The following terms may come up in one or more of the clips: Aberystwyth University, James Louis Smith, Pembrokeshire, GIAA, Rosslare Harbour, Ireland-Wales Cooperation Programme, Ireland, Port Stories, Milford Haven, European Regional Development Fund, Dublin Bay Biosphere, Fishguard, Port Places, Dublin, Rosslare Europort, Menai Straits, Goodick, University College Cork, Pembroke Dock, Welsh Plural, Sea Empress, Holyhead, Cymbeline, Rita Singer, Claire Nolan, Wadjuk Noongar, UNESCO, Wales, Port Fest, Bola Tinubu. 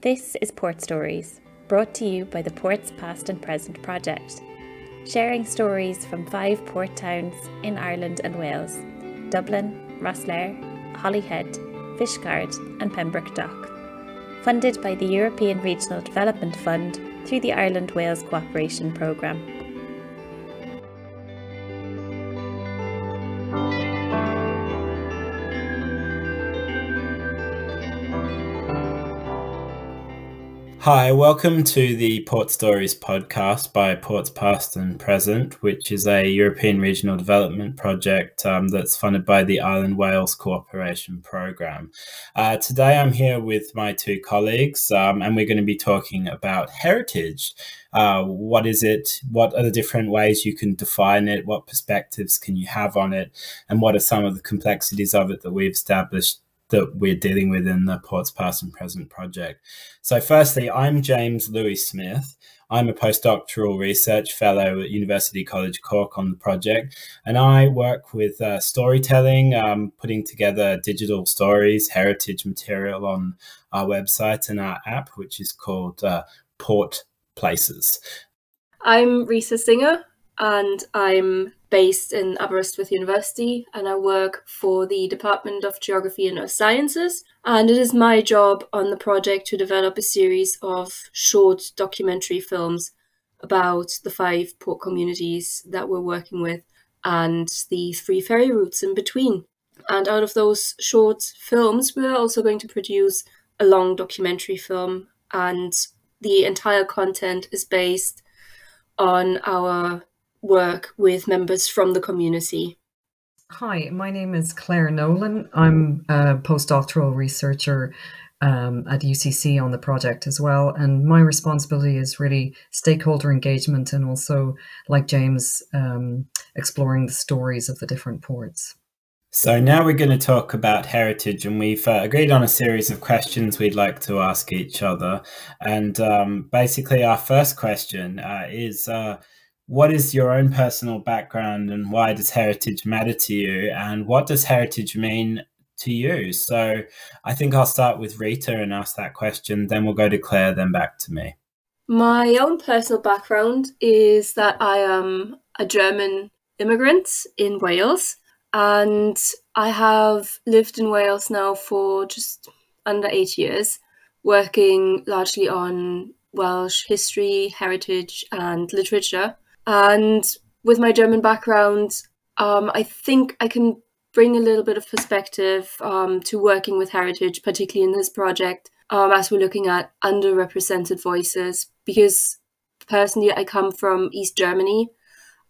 This is Port Stories, brought to you by the Ports Past and Present project, sharing stories from 5 port towns in Ireland and Wales: Dublin, Rosslare, Holyhead, Fishguard and Pembroke Dock, funded by the European Regional Development Fund through the Ireland-Wales Cooperation Programme. Hi, welcome to the Port Stories podcast by Ports Past and Present, which is a European Regional Development project that's funded by the Ireland-Wales Cooperation Programme. Today I'm here with my 2 colleagues and we're going to be talking about heritage. What is it? What are the different ways you can define it? What perspectives can you have on it? And what are some of the complexities of it that we've established that we're dealing with in the Ports Past and Present project. So firstly, I'm James Louis Smith. I'm a postdoctoral research fellow at University College Cork on the project, and I work with storytelling, putting together digital stories, heritage material on our website and our app, which is called Port Places. I'm Rita Singer, and I'm based in Aberystwyth University, and I work for the Department of Geography and Earth Sciences, and it is my job on the project to develop a series of short documentary films about the 5 port communities that we're working with and the 3 ferry routes in between. And out of those short films, we're also going to produce a long documentary film, and the entire content is based on our work with members from the community. Hi, my name is Claire Nolan. I'm a postdoctoral researcher at UCC on the project as well, and my responsibility is really stakeholder engagement and also, like James, exploring the stories of the different ports. So now we're going to talk about heritage, and we've agreed on a series of questions we'd like to ask each other. And basically our first question is, what is your own personal background and why does heritage matter to you? And what does heritage mean to you? So I think I'll start with Rita and ask that question. Then we'll go to Claire, then back to me. My own personal background is that I am a German immigrant in Wales, and I have lived in Wales now for just under 8 years, working largely on Welsh history, heritage and literature. And with my German background, I think I can bring a little bit of perspective to working with heritage, particularly in this project, as we're looking at underrepresented voices, because personally I come from East Germany,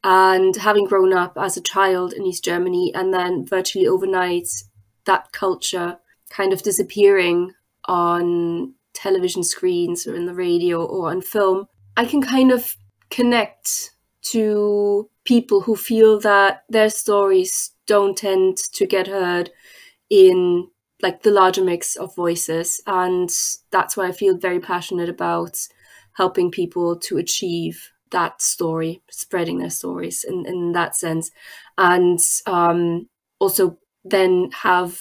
and having grown up as a child in East Germany and then virtually overnight that culture kind of disappearing on television screens or in the radio or on film, I can kind of connect to people who feel that their stories don't tend to get heard in like the larger mix of voices. And that's why I feel very passionate about helping people to achieve that story, spreading their stories in that sense. And also then have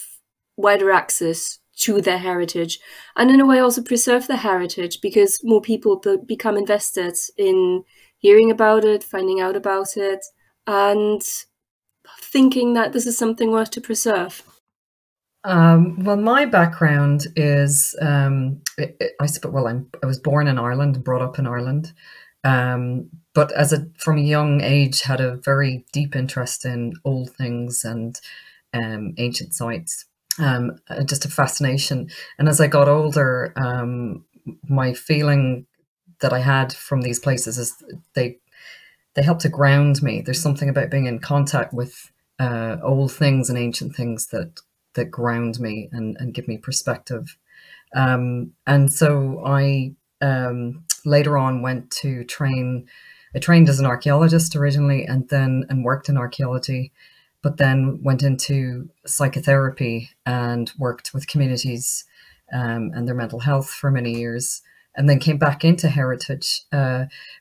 wider access to their heritage, and in a way also preserve their heritage, because more people become invested in hearing about it, finding out about it, and thinking that this is something worth to preserve. Well, my background is, I was born in Ireland and brought up in Ireland, but from a young age had a very deep interest in old things and ancient sites, just a fascination. And as I got older, my feeling that I had from these places is they help to ground me. There's something about being in contact with old things and ancient things that ground me and give me perspective. And so I later on went to train. I trained as an archaeologist originally, and worked in archaeology, but then went into psychotherapy and worked with communities and their mental health for many years, and then came back into heritage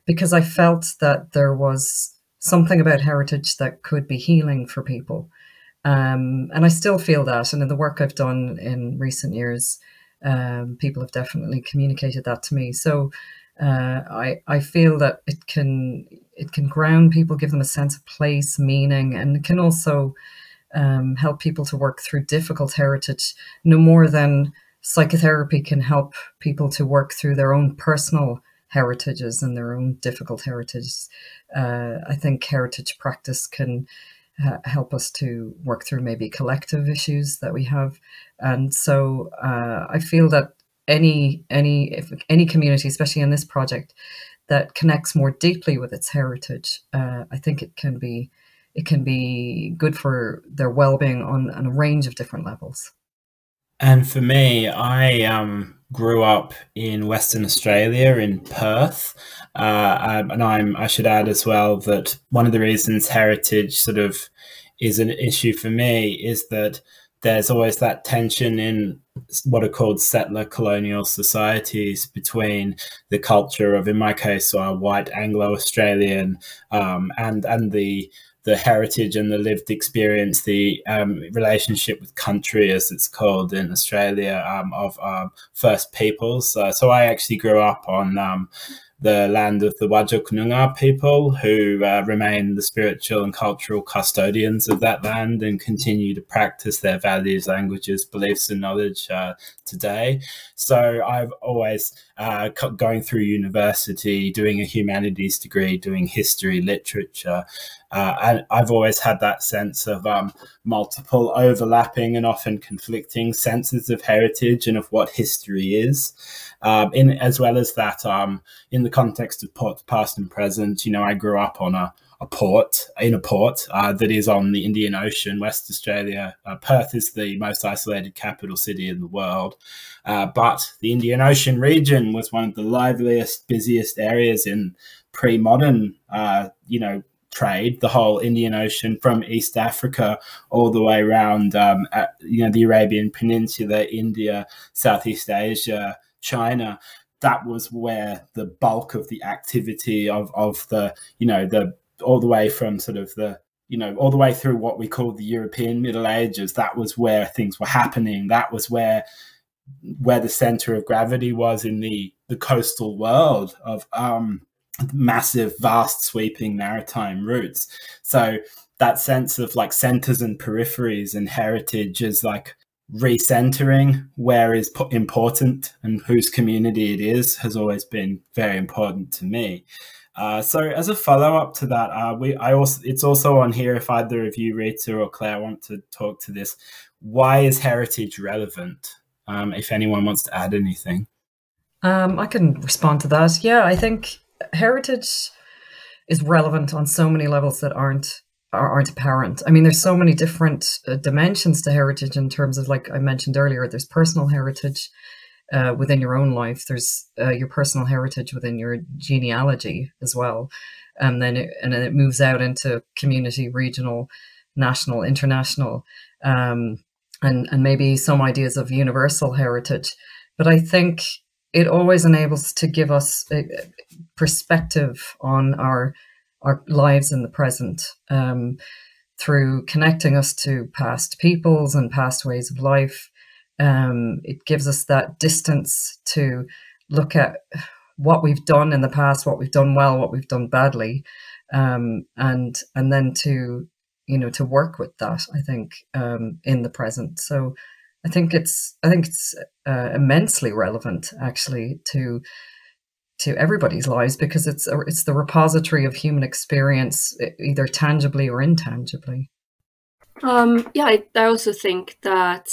because I felt that there was something about heritage that could be healing for people. And I still feel that, and in the work I've done in recent years, People have definitely communicated that to me. So I feel that it can ground people, give them a sense of place, meaning, and it can also help people to work through difficult heritage, no more than psychotherapy can help people to work through their own personal heritages and their own difficult heritages. I think heritage practice can help us to work through maybe collective issues that we have. And so I feel that any community, especially in this project, that connects more deeply with its heritage, I think it can be good for their well-being on a range of different levels. And for me, I grew up in Western Australia, in Perth, and I should add as well that one of the reasons heritage sort of is an issue for me is that there's always that tension in what are called settler colonial societies between the culture of, in my case, our white Anglo-Australian and the heritage and the lived experience, the relationship with country, as it's called in Australia, of First Peoples. So I actually grew up on the land of the Wadjuk Noongar people, who remain the spiritual and cultural custodians of that land and continue to practice their values, languages, beliefs and knowledge today. So I've always, going through university, doing a humanities degree, doing history, literature, and I've always had that sense of multiple overlapping and often conflicting senses of heritage and of what history is. As well as that, in the context of Ports Past and Present, you know, I grew up on a port that is on the Indian Ocean, West Australia. Perth is the most isolated capital city in the world, but the Indian Ocean region was one of the liveliest, busiest areas in pre-modern, you know, trade. The whole Indian Ocean from East Africa all the way around, you know, the Arabian Peninsula, India, Southeast Asia, China. That was where the bulk of the activity of the, you know, all the way from sort of the, you know, all the way through what we call the European Middle Ages, that was where things were happening. That was where the center of gravity was in the coastal world of massive, vast, sweeping maritime routes. So that sense of like centers and peripheries and heritage is like recentering where is important and whose community it is has always been very important to me. So as a follow-up to that, it's also on here if either of you, Rita or Claire, want to talk to this. Why is heritage relevant? If anyone wants to add anything. I can respond to that. Yeah, I think heritage is relevant on so many levels that aren't apparent. I mean, there's so many different dimensions to heritage in terms of, like I mentioned earlier, there's personal heritage within your own life. There's your personal heritage within your genealogy as well. And then it moves out into community, regional, national, international, and maybe some ideas of universal heritage. But I think it always enables to give us a perspective on our lives in the present, through connecting us to past peoples and past ways of life. It gives us that distance to look at what we've done in the past, what we've done well, what we've done badly, and then to, you know, to work with that, I think, in the present. So I think it's immensely relevant, actually, to everybody's lives, because it's the repository of human experience, either tangibly or intangibly. I also think that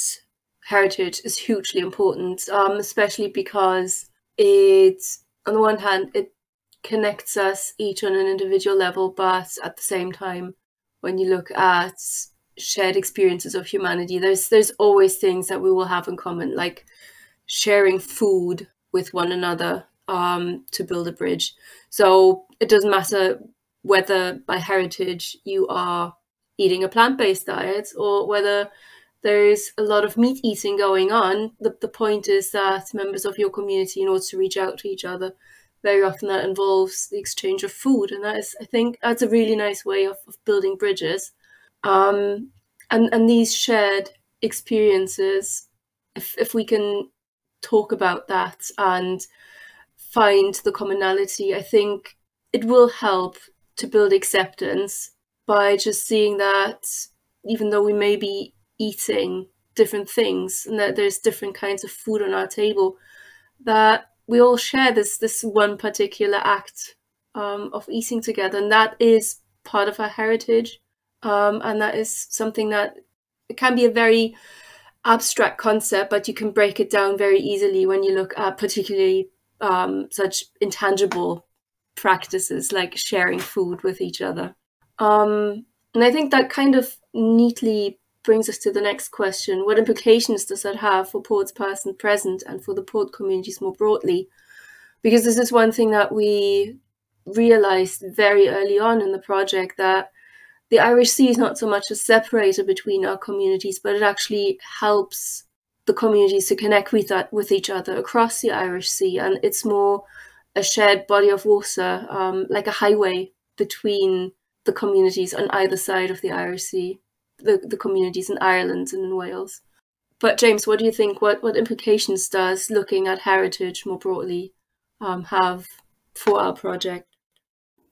heritage is hugely important, especially because it, on the one hand, it connects us each on an individual level, but at the same time, when you look at shared experiences of humanity, there's always things that we will have in common, like sharing food with one another to build a bridge. So it doesn't matter whether by heritage you are eating a plant-based diet or whether there's a lot of meat eating going on. The point is that members of your community, in order to reach out to each other, very often that involves the exchange of food, and that is, I think, that's a really nice way of building bridges. And these shared experiences, if we can talk about that and find the commonality. I think it will help to build acceptance by just seeing that even though we may be eating different things and that there's different kinds of food on our table, that we all share this one particular act of eating together, and that is part of our heritage, and that is something that it can be a very abstract concept, but you can break it down very easily when you look at particularly such intangible practices like sharing food with each other. And I think that kind of neatly brings us to the next question. What implications does that have for Ports Past and Present and for the port communities more broadly? Because this is one thing that we realized very early on in the project, that the Irish Sea is not so much a separator between our communities, but it actually helps the communities to connect with each other across the Irish Sea. And it's more a shared body of water, like a highway between the communities on either side of the Irish Sea, the communities in Ireland and in Wales. But James, what do you think? What implications does looking at heritage more broadly have for our project?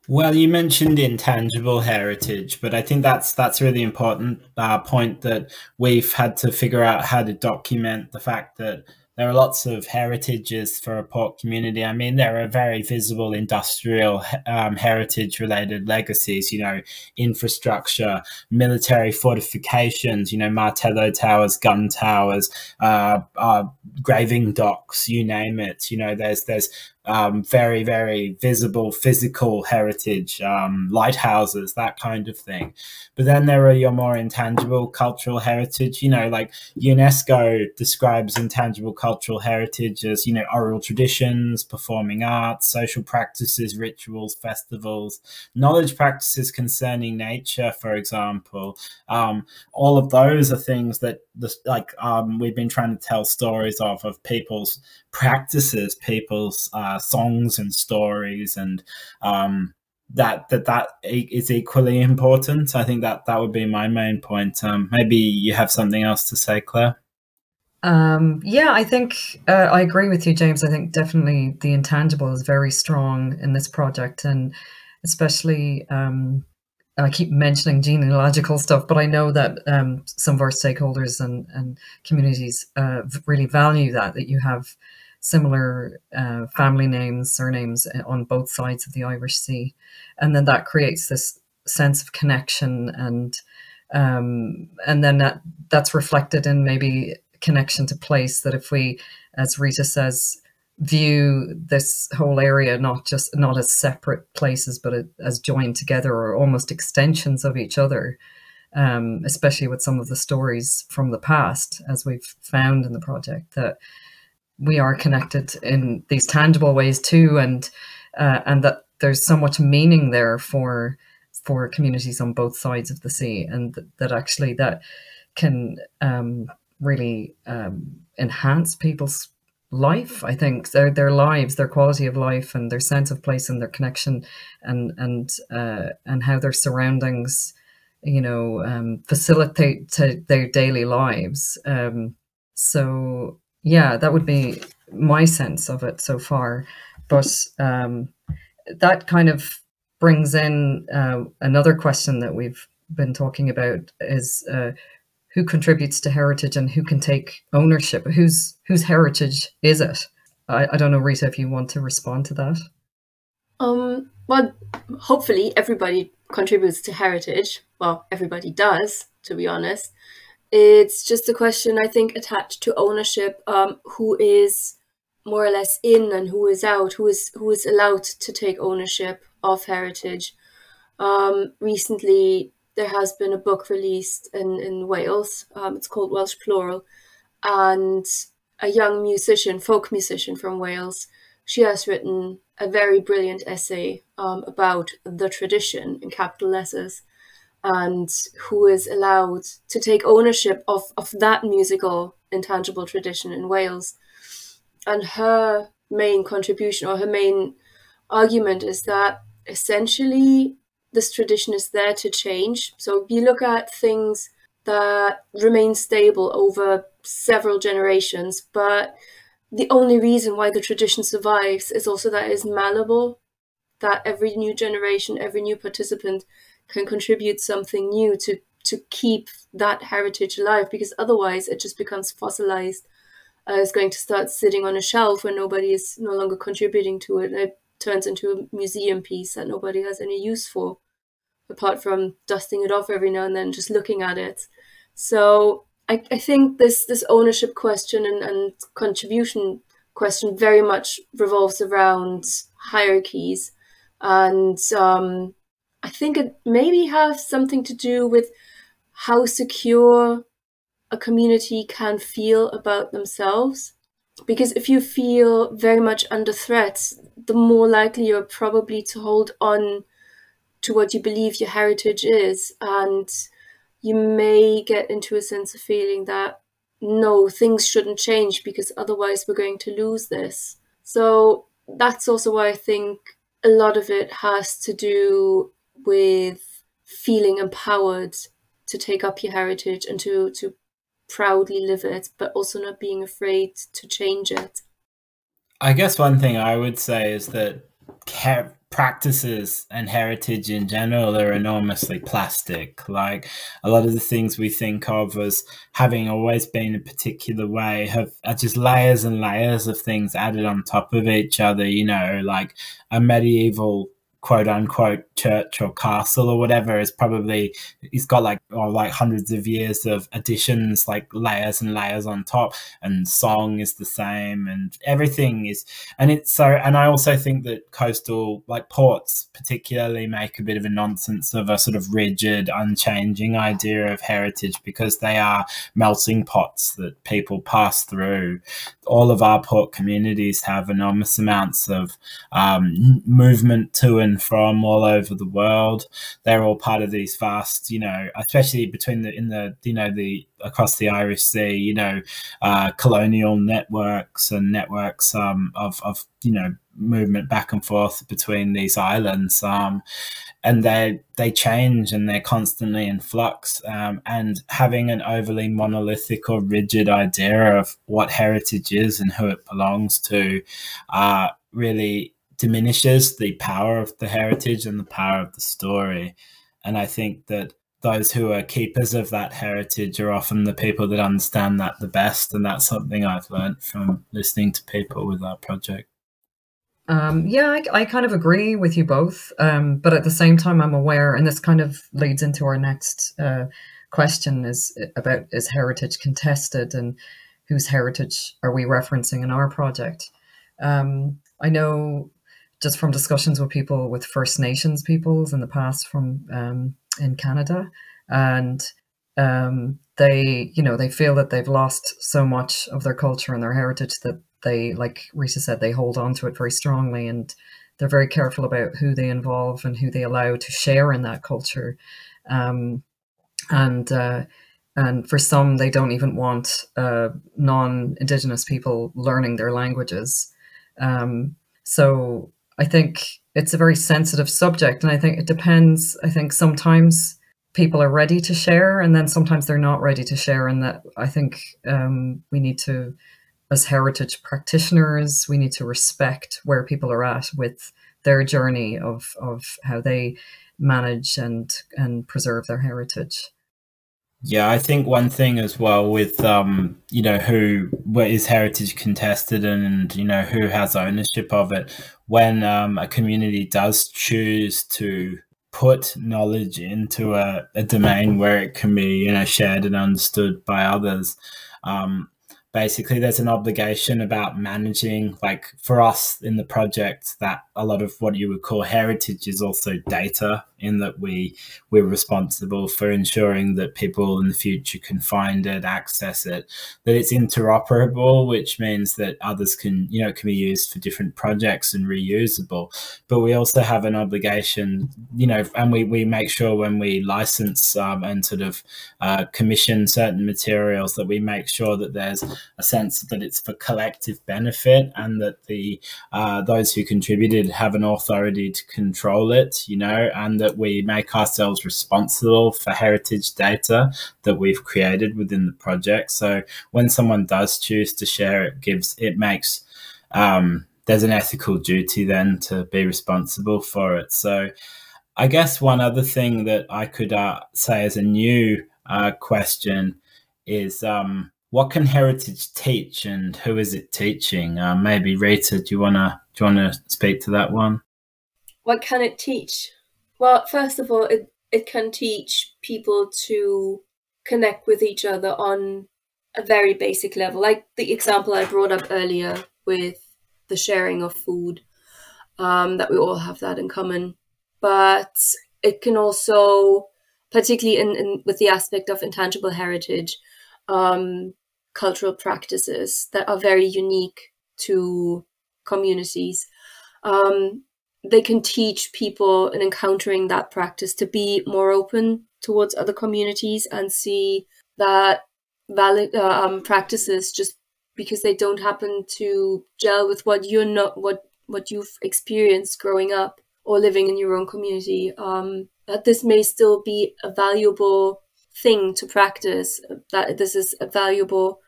Well, you mentioned intangible heritage, but I think that's really important point that we've had to figure out how to document the fact that there are lots of heritages for a port community. I mean, there are very visible industrial heritage-related legacies, you know, infrastructure, military fortifications, you know, martello towers, gun towers, graving docks, you name it. You know, there's very, very visible physical heritage, lighthouses, that kind of thing. But then there are your more intangible cultural heritage, you know, like UNESCO describes intangible cultural heritage as, you know, oral traditions, performing arts, social practices, rituals, festivals, knowledge practices concerning nature, for example. All of those are things that we've been trying to tell stories of people's practices, people's songs and stories, and that is equally important. I think that would be my main point. Maybe you have something else to say, Claire? Yeah, I think I agree with you, James. I think definitely the intangible is very strong in this project, and especially I keep mentioning genealogical stuff, but I know that some of our stakeholders and communities really value that you have similar family names, surnames on both sides of the Irish Sea. And then that creates this sense of connection, and then that's reflected in maybe connection to place, that if we, as Rita says, view this whole area not as separate places, but as joined together or almost extensions of each other, especially with some of the stories from the past, as we've found in the project, that we are connected in these tangible ways too, and that there's so much meaning there for communities on both sides of the sea, and that actually that can really enhance people's life, I think, their lives, their quality of life, and their sense of place, and their connection, and how their surroundings, you know, facilitate their daily lives. So yeah, that would be my sense of it so far. But that kind of brings in another question that we've been talking about is who contributes to heritage and who can take ownership? Whose heritage is it? I don't know, Rita, if you want to respond to that. Well, hopefully everybody contributes to heritage. Well, everybody does, to be honest. It's just a question, I think, attached to ownership, who is more or less in and who is out, who is allowed to take ownership of heritage. Recently, there has been a book released in Wales. It's called Welsh Plural, and a young musician, folk musician from Wales, she has written a very brilliant essay about the tradition, in capital letters, and who is allowed to take ownership of that musical intangible tradition in Wales. And her main contribution, or her main argument, is that essentially this tradition is there to change. So if you look at things that remain stable over several generations, but the only reason why the tradition survives is also that it is malleable, that every new generation, every new participant can contribute something new to keep that heritage alive, because otherwise it just becomes fossilized. It's going to start sitting on a shelf when nobody is no longer contributing to it. It turns into a museum piece that nobody has any use for, apart from dusting it off every now and then, just looking at it. So I think this ownership question and contribution question very much revolves around hierarchies. And I think it maybe has something to do with how secure a community can feel about themselves. Because if you feel very much under threat, the more likely you're probably to hold on to what you believe your heritage is. And you may get into a sense of feeling that, no, things shouldn't change because otherwise we're going to lose this. So that's also why I think a lot of it has to do with feeling empowered to take up your heritage and to proudly live it, but also not being afraid to change it. I guess one thing I would say is that practices and heritage in general are enormously plastic. Like, a lot of the things we think of as having always been a particular way are just layers and layers of things added on top of each other, you know, like a medieval quote unquote church or castle or whatever is probably, it's got like hundreds of years of additions, like layers and layers on top, and song is the same and everything is, and it's so, and I also think that coastal, like ports particularly, make a bit of a nonsense of a sort of rigid, unchanging idea of heritage, because they are melting pots that people pass through. All of our port communities have enormous amounts of movement to and from all over the world. They're all part of these vast, you know, especially between across the Irish Sea, you know, colonial networks and networks of you know, movement back and forth between these islands, and they change and they're constantly in flux, and having an overly monolithic or rigid idea of what heritage is and who it belongs to really diminishes the power of the heritage and the power of the story. And I think that those who are keepers of that heritage are often the people that understand that the best, and that's something I've learned from listening to people with our project. Yeah, I kind of agree with you both, but at the same time I'm aware, and this kind of leads into our next question, is heritage contested, and whose heritage are we referencing in our project? I know just from discussions with people, with First Nations peoples in the past from in Canada, and they, you know, they feel that they've lost so much of their culture and their heritage that they, like Rita said, they hold on to it very strongly, and they're very careful about who they involve and who they allow to share in that culture. And for some, they don't even want non-Indigenous people learning their languages. So I think it's a very sensitive subject, and I think it depends. I think sometimes people are ready to share, and then sometimes they're not ready to share. And that, I think, we need to, as heritage practitioners, we need to respect where people are at with their journey of how they manage and preserve their heritage. Yeah, I think one thing as well with, you know, what is heritage contested and, you know, who has ownership of it, when a community does choose to put knowledge into a domain where it can be, you know, shared and understood by others, basically there's an obligation about managing, like for us in the project, that a lot of what you would call heritage is also data, in that we're responsible for ensuring that people in the future can find it, access it, that it's interoperable, which means that others can, you know, it can be used for different projects and reusable. But we also have an obligation, you know, and we make sure when we license and sort of commission certain materials that we make sure that there's a sense that it's for collective benefit, and that those who contributed have an authority to control it, you know, and that that we make ourselves responsible for heritage data that we've created within the project. So when someone does choose to share, there's an ethical duty then to be responsible for it. So I guess one other thing that I could say as a new question is, what can heritage teach, and who is it teaching? Maybe Rita, do you wanna speak to that one? What can it teach? Well, first of all, it can teach people to connect with each other on a very basic level, like the example I brought up earlier with the sharing of food, that we all have that in common. But it can also, particularly with the aspect of intangible heritage, cultural practices that are very unique to communities. They can teach people in encountering that practice to be more open towards other communities and see that valid practices, just because they don't happen to gel with what you've experienced growing up or living in your own community, that this may still be a valuable thing to practice, that this is a valuable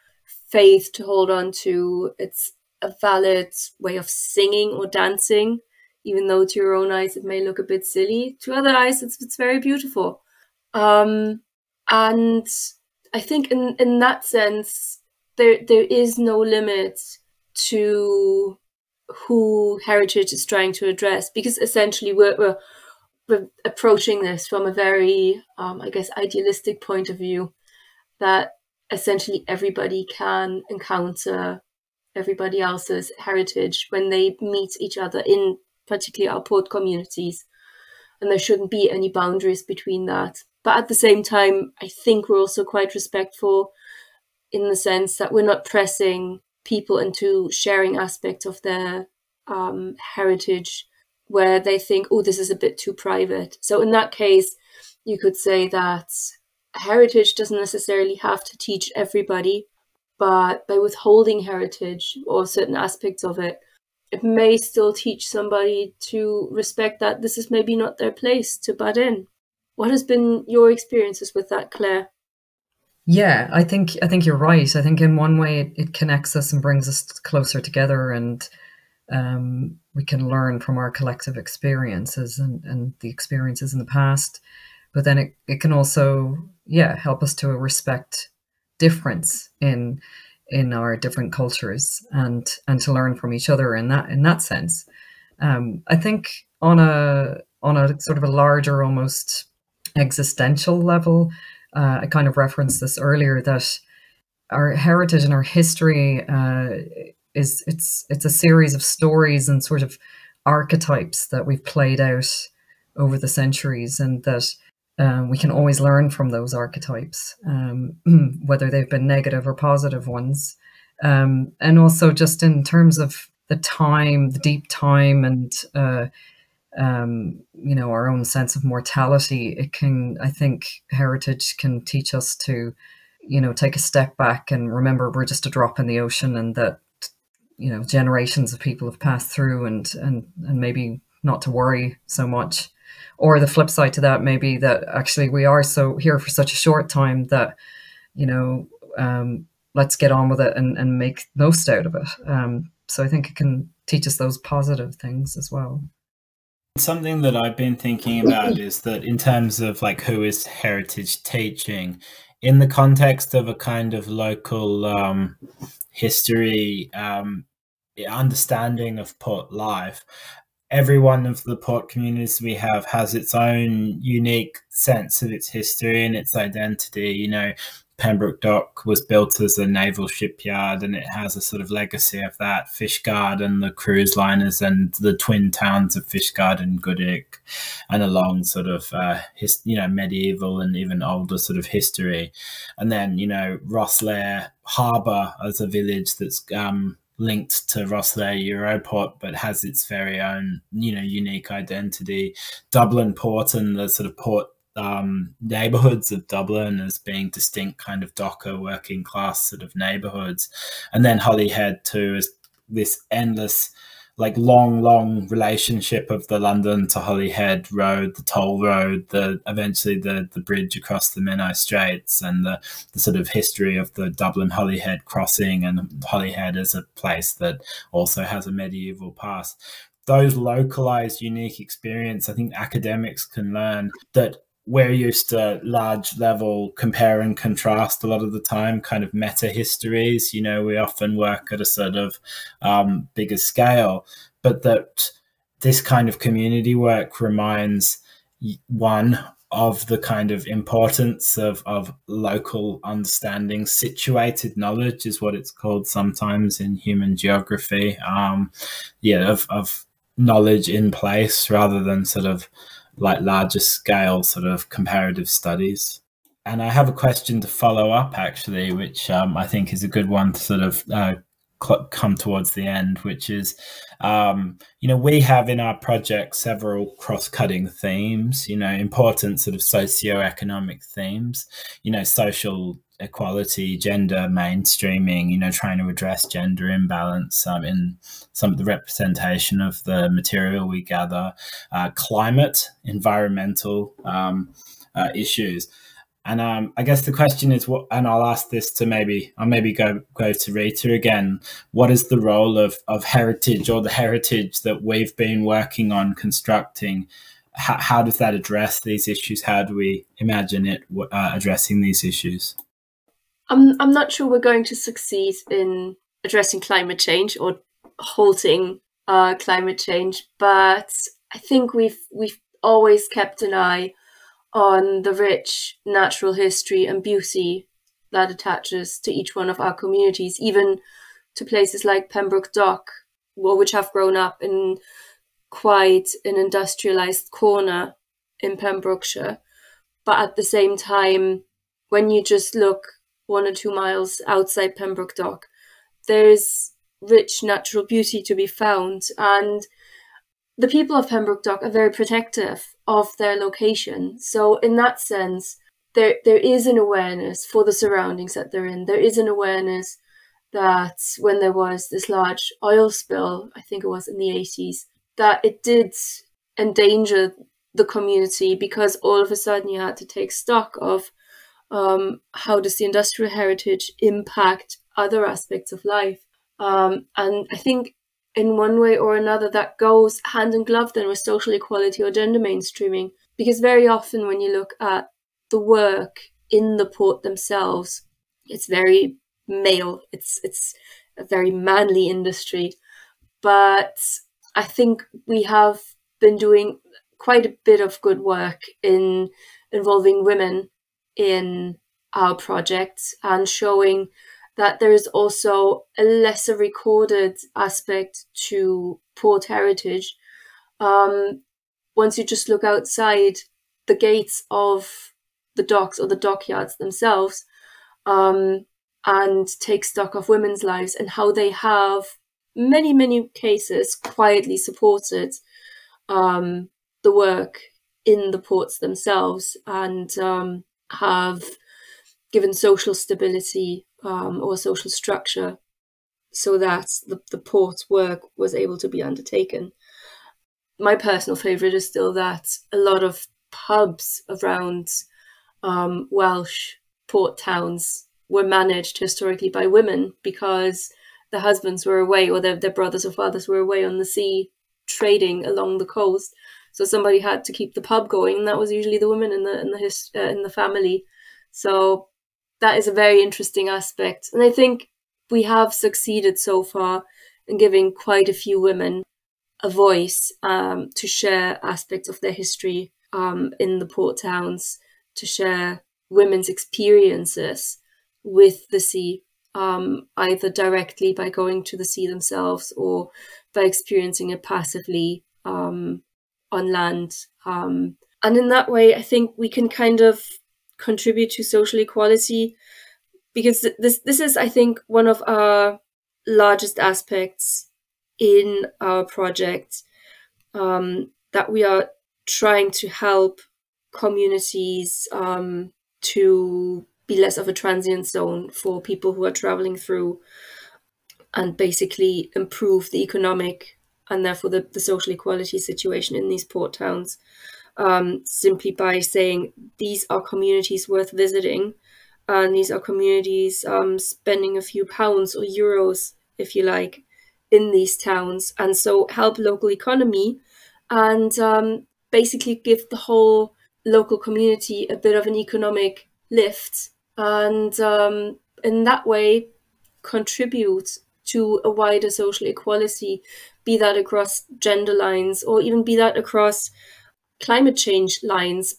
faith to hold on to. It's a valid way of singing or dancing, even though to your own eyes it may look a bit silly. To other eyes, it's very beautiful. And I think in that sense, there is no limit to who heritage is trying to address, because essentially we're approaching this from a very, I guess, idealistic point of view, that essentially everybody can encounter everybody else's heritage when they meet each other in particularly our port communities, and there shouldn't be any boundaries between that. But at the same time, I think we're also quite respectful in the sense that we're not pressing people into sharing aspects of their heritage where they think, oh, this is a bit too private. So in that case, you could say that heritage doesn't necessarily have to teach everybody, but by withholding heritage or certain aspects of it, it may still teach somebody to respect that this is maybe not their place to butt in. What has been your experiences with that, Claire? Yeah, I think you're right. I think in one way it connects us and brings us closer together, and we can learn from our collective experiences and the experiences in the past. But then it can also, yeah, help us to respect difference in our different cultures and to learn from each other in that sense. I think on a sort of a larger, almost existential level, I kind of referenced this earlier, that our heritage and our history is a series of stories and sort of archetypes that we've played out over the centuries, and that we can always learn from those archetypes, whether they've been negative or positive ones. And also just in terms of the time, the deep time, and you know, our own sense of mortality, I think heritage can teach us to, you know, take a step back and remember we're just a drop in the ocean, and that, you know, generations of people have passed through, and maybe not to worry so much. Or the flip side to that, maybe that actually we are so here for such a short time that, you know, let's get on with it and make the most out of it. So I think it can teach us those positive things as well. Something that I've been thinking about is that in terms of like who is heritage teaching, in the context of a kind of local history understanding of port life, every one of the port communities we have has its own unique sense of its history and its identity. You know, Pembroke Dock was built as a naval shipyard, and it has a sort of legacy of that. Fishguard and the cruise liners and the twin towns of Fishguard and Goodick, and a long sort of, you know, medieval and even older sort of history. And then, you know, Rosslare Harbour as a village that's linked to Rosslare Europort, but has its very own, you know, unique identity. Dublin port and the sort of port neighborhoods of Dublin as being distinct kind of docker working class sort of neighborhoods, and then Holyhead too as this endless like long relationship of the London to Holyhead road, the toll road, the eventually the bridge across the Menai Straits, and the sort of history of the Dublin Holyhead crossing, and Holyhead is a place that also has a medieval past. Those localized unique experience, I think academics can learn that. We're used to large level compare and contrast a lot of the time, kind of meta histories. You know, we often work at a sort of bigger scale, but that this kind of community work reminds one of the kind of importance of local understanding. Situated knowledge is what it's called sometimes in human geography. Yeah, of knowledge in place rather than sort of like larger scale sort of comparative studies. And I have a question to follow up actually, which I think is a good one to sort of come towards the end, which is, you know, we have in our project several cross-cutting themes, you know, important sort of socioeconomic themes, you know, social equality, gender mainstreaming, you know, trying to address gender imbalance in some of the representation of the material we gather, climate, environmental issues. And I guess the question is, what, and I'll ask this to maybe, I'll maybe go to Rita again, what is the role of heritage, or the heritage that we've been working on constructing? How does that address these issues? How do we imagine it addressing these issues? I'm not sure we're going to succeed in addressing climate change or halting climate change, but I think we've always kept an eye on the rich natural history and beauty that attaches to each one of our communities, even to places like Pembroke Dock, which have grown up in quite an industrialized corner in Pembrokeshire. But at the same time, when you just look 1 or 2 miles outside Pembroke Dock, there's rich natural beauty to be found. And the people of Pembroke Dock are very protective of their location. So in that sense, there is an awareness for the surroundings that they're in. There is an awareness that when there was this large oil spill, I think it was in the 80s, that it did endanger the community, because all of a sudden you had to take stock of how does the industrial heritage impact other aspects of life. And I think in one way or another that goes hand in glove then with social equality or gender mainstreaming, because very often when you look at the work in the port themselves, it's very male, it's a very manly industry. But I think we have been doing quite a bit of good work in involving women in our projects and showing that there is also a lesser recorded aspect to port heritage. Once you just look outside the gates of the docks or the dockyards themselves and take stock of women's lives and how they have, many cases, quietly supported the work in the ports themselves, and have given social stability or social structure so that the port work was able to be undertaken. My personal favourite is still that a lot of pubs around Welsh port towns were managed historically by women, because their husbands were away, or their brothers or fathers were away on the sea trading along the coast. So somebody had to keep the pub going, and that was usually the women in the family. So that is a very interesting aspect, and I think we have succeeded so far in giving quite a few women a voice to share aspects of their history in the port towns, to share women's experiences with the sea, either directly by going to the sea themselves or by experiencing it passively on land. And in that way, I think we can kind of contribute to social equality, because this is, I think, one of our largest aspects in our project, that we are trying to help communities to be less of a transient zone for people who are traveling through, and basically improve the economic and therefore the social equality situation in these port towns, simply by saying these are communities worth visiting, and these are communities spending a few pounds or euros, if you like, in these towns, and so help local economy and basically give the whole local community a bit of an economic lift, and in that way contribute to a wider social equality, be that across gender lines or even be that across climate change lines,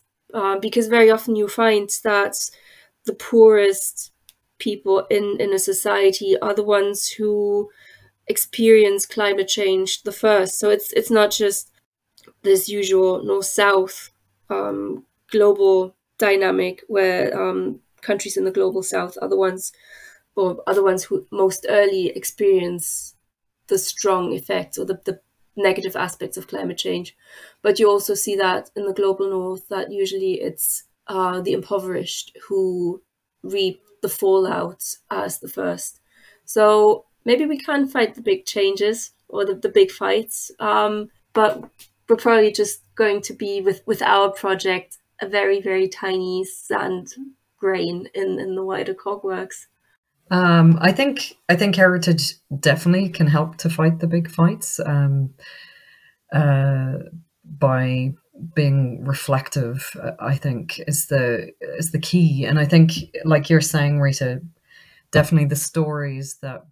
because very often you find that the poorest people in a society are the ones who experience climate change the first. So it's not just this usual north-south global dynamic where countries in the global south are the ones who most early experience the strong effects or the negative aspects of climate change. But you also see that in the global north, that usually it's the impoverished who reap the fallout as the first. So maybe we can't fight the big changes or the big fights, but we're probably just going to be, with our project, a very, very tiny sand grain in the wider Cogworks. I think heritage definitely can help to fight the big fights by being reflective, I think, is the key. And I think, like you're saying, Rita, definitely the stories that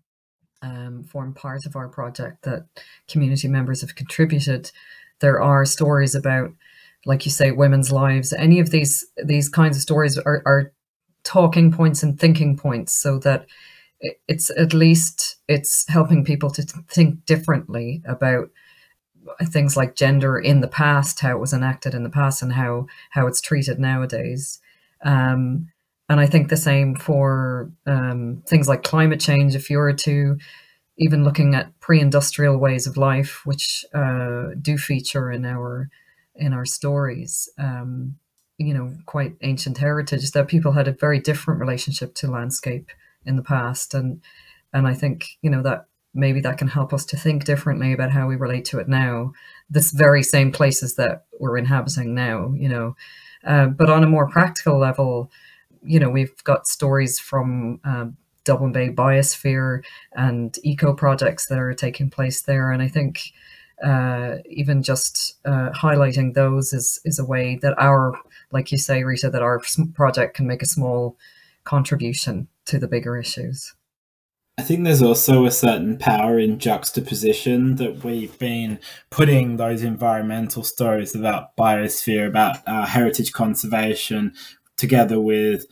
form part of our project that community members have contributed. There are stories about, like you say, women's lives. Any of these kinds of stories are talking points and thinking points, so that it's at least it's helping people to think differently about things like gender in the past, how it was enacted in the past, and how it's treated nowadays. And I think the same for things like climate change. If you were to even looking at pre-industrial ways of life, which do feature in our stories, you know, quite ancient heritage, that people had a very different relationship to landscape in the past. And I think, you know, that maybe that can help us to think differently about how we relate to it now, this very same places that we're inhabiting now, you know. But on a more practical level, you know, we've got stories from Dublin Bay Biosphere and eco projects that are taking place there. And I think even just highlighting those is a way that our, like you say, Rita, that our project can make a small contribution to the bigger issues. I think there's also a certain power in juxtaposition, that we've been putting those environmental stories about biosphere, about heritage conservation, together with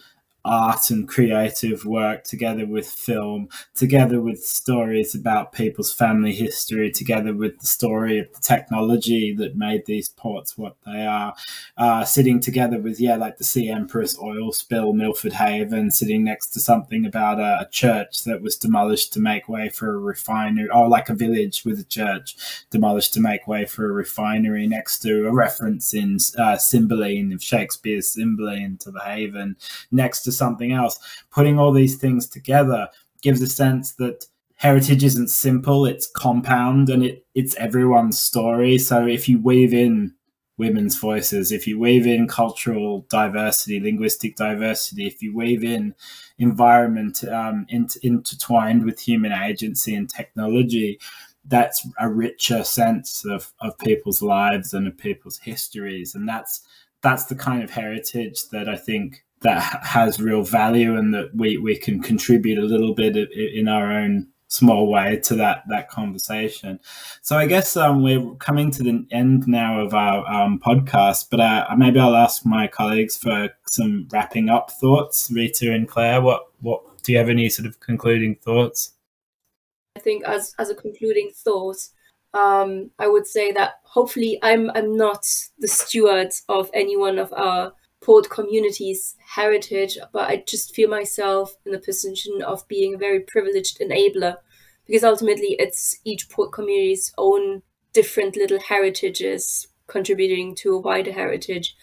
art and creative work, together with film, together with stories about people's family history, together with the story of the technology that made these ports what they are, sitting together with, yeah, like the Sea Empress oil spill, Milford Haven, sitting next to something about a church that was demolished to make way for a refinery, or like a village with a church demolished to make way for a refinery, next to a reference in Cymbeline, of Shakespeare's Cymbeline, to the Haven, next to something else. Putting all these things together gives a sense that heritage isn't simple, it's compound, and it's everyone's story. So if you weave in women's voices, if you weave in cultural diversity, linguistic diversity, if you weave in environment intertwined with human agency and technology, that's a richer sense of people's lives and of people's histories. And that's the kind of heritage that I think that has real value, and that we can contribute a little bit in our own small way to that conversation. So I guess we're coming to the end now of our podcast, but maybe I'll ask my colleagues for some wrapping up thoughts. Rita and Claire, what do you have any sort of concluding thoughts? I think as a concluding thought, I would say that hopefully I'm not the steward of any one of our port communities' heritage, but I just feel myself in the position of being a very privileged enabler, because ultimately it's each port community's own different little heritages contributing to a wider heritage.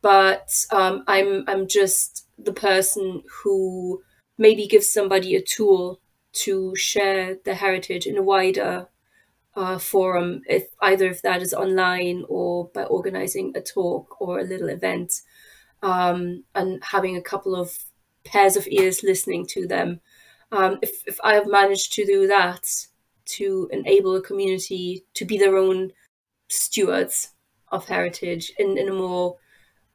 But I'm just the person who maybe gives somebody a tool to share their heritage in a wider forum, if either of that is online or by organising a talk or a little event, and having a couple of pairs of ears listening to them. If I have managed to do that, to enable a community to be their own stewards of heritage in a more,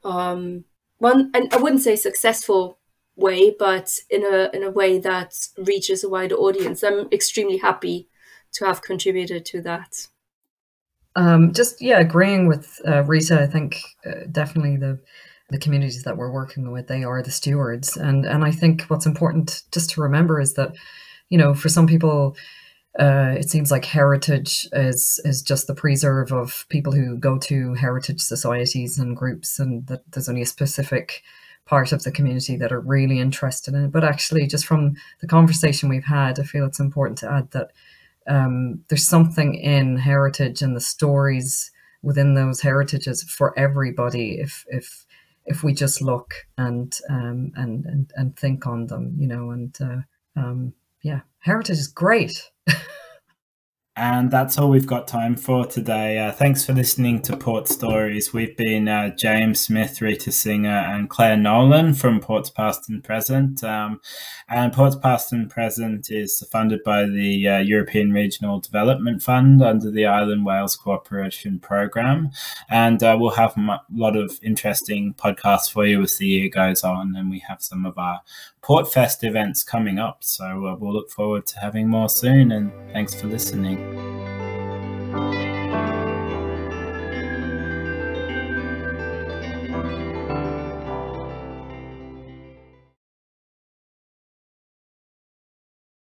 one, and I wouldn't say successful way, but in a way that reaches a wider audience, I'm extremely happy to have contributed to that. Just, yeah, agreeing with Rita, I think definitely the communities that we're working with, they are the stewards. And I think what's important just to remember is that, you know, for some people, it seems like heritage is just the preserve of people who go to heritage societies and groups, and that there's only a specific part of the community that are really interested in it. But actually, just from the conversation we've had, I feel it's important to add that there's something in heritage and the stories within those heritages for everybody, if we just look and think on them, you know, and yeah, heritage is great. And that's all we've got time for today. Thanks for listening to Port Stories. We've been James Smith, Rita Singer and Claire Nolan from Ports Past and Present. And Ports Past and Present is funded by the European Regional Development Fund under the Ireland-Wales Cooperation Programme. And we'll have a lot of interesting podcasts for you as the year goes on. And we have some of our Port Fest events coming up. So we'll look forward to having more soon. And thanks for listening.